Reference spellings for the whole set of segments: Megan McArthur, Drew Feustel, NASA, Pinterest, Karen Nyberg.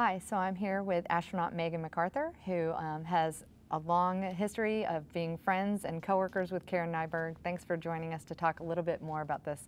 Hi, so I'm here with astronaut Megan McArthur, who has a long history of being friends and co-workers with Karen Nyberg. Thanks for joining us to talk a little bit more about this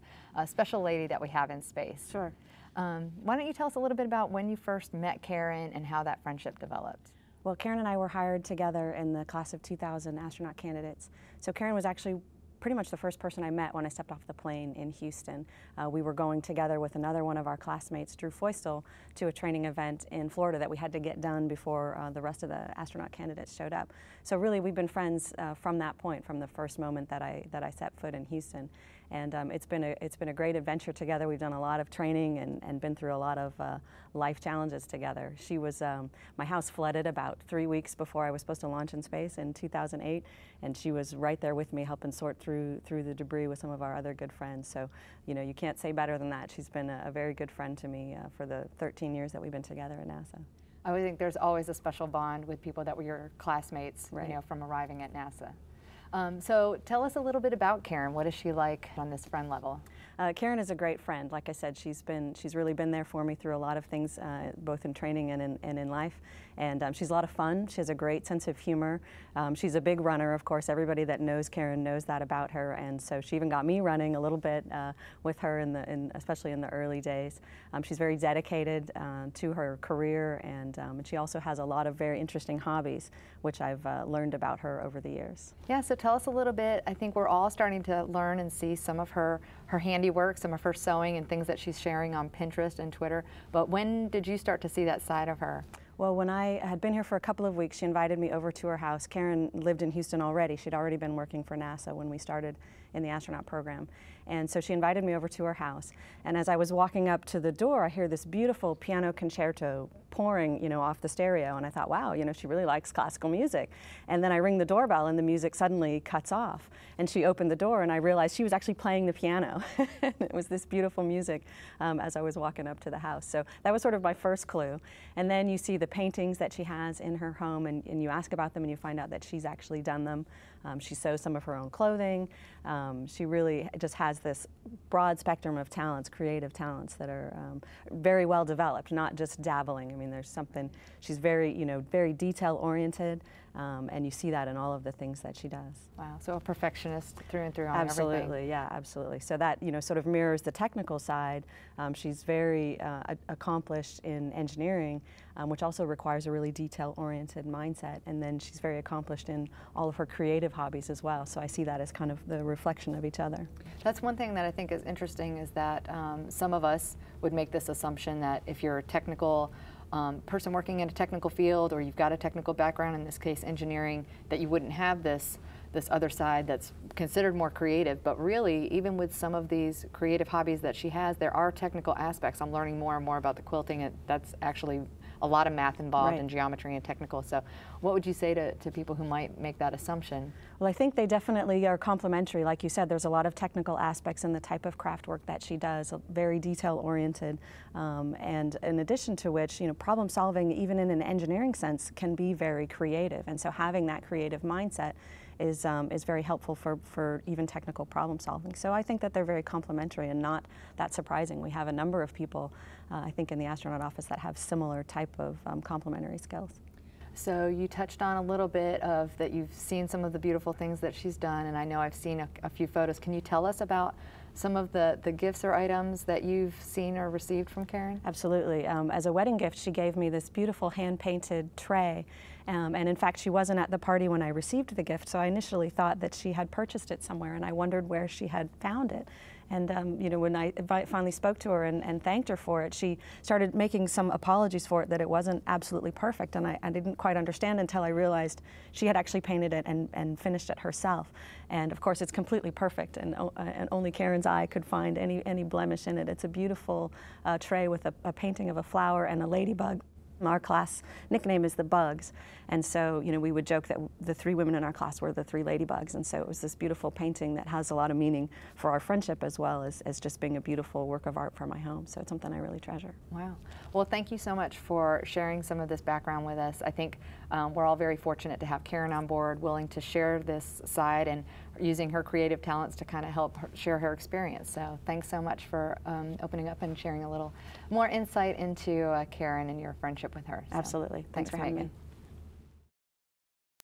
special lady that we have in space. Sure. Why don't you tell us a little bit about when you first met Karen and how that friendship developed? Well, Karen and I were hired together in the class of 2000 astronaut candidates. So Karen was actually pretty much the first person I met when I stepped off the plane in Houston. We were going together with another one of our classmates, Drew Feustel, to a training event in Florida that we had to get done before the rest of the astronaut candidates showed up. So really, we've been friends from that point, from the first moment that I set foot in Houston. And it's been a great adventure together. We've done a lot of training and been through a lot of life challenges together. She was, my house flooded about 3 weeks before I was supposed to launch in space in 2008, and she was right there with me helping sort through the debris with some of our other good friends. So, you know, you can't say better than that. She's been a very good friend to me for the 13 years that we've been together at NASA. I think there's always a special bond with people that were your classmates, right, you know, from arriving at NASA. So tell us a little bit about Karen. What is she like on this friend level? Karen is a great friend. Like I said, she's really been there for me through a lot of things, both in training and in life. And she's a lot of fun. She has a great sense of humor. She's a big runner, of course. Everybody that knows Karen knows that about her. And so she even got me running a little bit with her, especially in the early days. She's very dedicated to her career, and she also has a lot of very interesting hobbies, which I've learned about her over the years. Yeah. So tell us a little bit. I think we're all starting to learn and see some of her handiwork, some of her sewing and things that she's sharing on Pinterest and Twitter. But when did you start to see that side of her? Well, when I had been here for a couple of weeks, she invited me over to her house. Karen lived in Houston already. She'd already been working for NASA when we started in the astronaut program. And so she invited me over to her house. And as I was walking up to the door, I hear this beautiful piano concerto pouring, you know, off the stereo. And I thought, wow, you know, she really likes classical music. And then I ring the doorbell and the music suddenly cuts off. And she opened the door and I realized she was actually playing the piano. It was this beautiful music as I was walking up to the house. So that was sort of my first clue. And then you see the paintings that she has in her home, and you ask about them and you find out that she's actually done them. She sews some of her own clothing. She really just has this broad spectrum of talents, creative talents that are very well developed, not just dabbling. I mean, there's something, she's very, you know, very detail oriented, and you see that in all of the things that she does. Wow, so a perfectionist through and through on everything. Absolutely, yeah, absolutely. So that, you know, sort of mirrors the technical side. She's very accomplished in engineering, which also requires a really detail-oriented mindset, and then she's very accomplished in all of her creative hobbies as well. So I see that as kind of the reflection of each other. That's one thing that I think is interesting, is that some of us would make this assumption that if you're a technical person working in a technical field, or you've got a technical background, in this case engineering, that you wouldn't have this other side that's considered more creative. But really, even with some of these creative hobbies that she has, there are technical aspects. I'm learning more and more about the quilting. That's actually a lot of math involved, right, in geometry and technical. So what would you say to people who might make that assumption? Well, I think they definitely are complementary. Like you said, there's a lot of technical aspects in the type of craft work that she does, very detail-oriented. And in addition to which, you know, problem solving, even in an engineering sense, can be very creative. And so having that creative mindset is very helpful for even technical problem solving. So I think that they're very complementary and not that surprising. We have a number of people, I think, in the astronaut office that have similar type of complementary skills. So you touched on a little bit of that you've seen some of the beautiful things that she's done, and I know I've seen a few photos. Can you tell us about some of the gifts or items that you've seen or received from Karen? Absolutely. As a wedding gift, she gave me this beautiful hand-painted tray. And in fact, she wasn't at the party when I received the gift, so I initially thought that she had purchased it somewhere, and I wondered where she had found it. And you know, when I finally spoke to her and thanked her for it, she started making some apologies for it, that it wasn't absolutely perfect, and I didn't quite understand until I realized she had actually painted it and finished it herself. And of course, it's completely perfect, and only Karen's eye could find any blemish in it. It's a beautiful tray with a painting of a flower and a ladybug. Our class nickname is the Bugs, and so, you know, we would joke that the three women in our class were the three ladybugs, and so it was this beautiful painting that has a lot of meaning for our friendship, as well as just being a beautiful work of art for my home. So it's something I really treasure. Wow. Well, thank you so much for sharing some of this background with us. I think we're all very fortunate to have Karen on board, willing to share this side and using her creative talents to kind of help her share her experience. So thanks so much for opening up and sharing a little more insight into Karen and your friendship relationship with her. So absolutely. Thanks for having me.